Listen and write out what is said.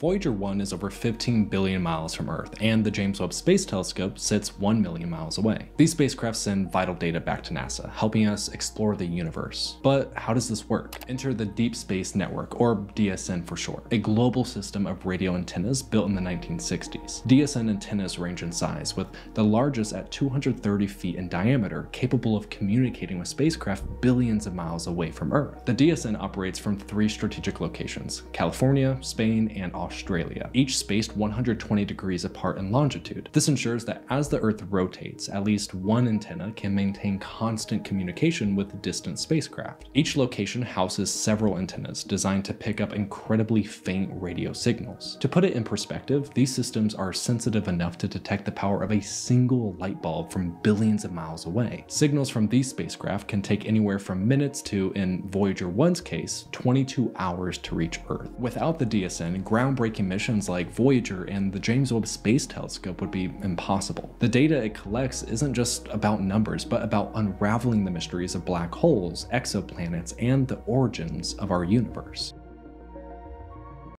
Voyager 1 is over 15 billion miles from Earth, and the James Webb Space Telescope sits 1 million miles away. These spacecraft send vital data back to NASA, helping us explore the universe. But how does this work? Enter the Deep Space Network, or DSN for short, a global system of radio antennas built in the 1960s. DSN antennas range in size, with the largest at 230 feet in diameter, capable of communicating with spacecraft billions of miles away from Earth. The DSN operates from 3 strategic locations: California, Spain, and Australia, each spaced 120 degrees apart in longitude. This ensures that as the Earth rotates, at least one antenna can maintain constant communication with distant spacecraft. Each location houses several antennas designed to pick up incredibly faint radio signals. To put it in perspective, these systems are sensitive enough to detect the power of a single light bulb from billions of miles away. Signals from these spacecraft can take anywhere from minutes to, in Voyager 1's case, 22 hours to reach Earth. Without the DSN, groundbreaking missions like Voyager and the James Webb Space Telescope would be impossible. The data it collects isn't just about numbers, but about unraveling the mysteries of black holes, exoplanets, and the origins of our universe.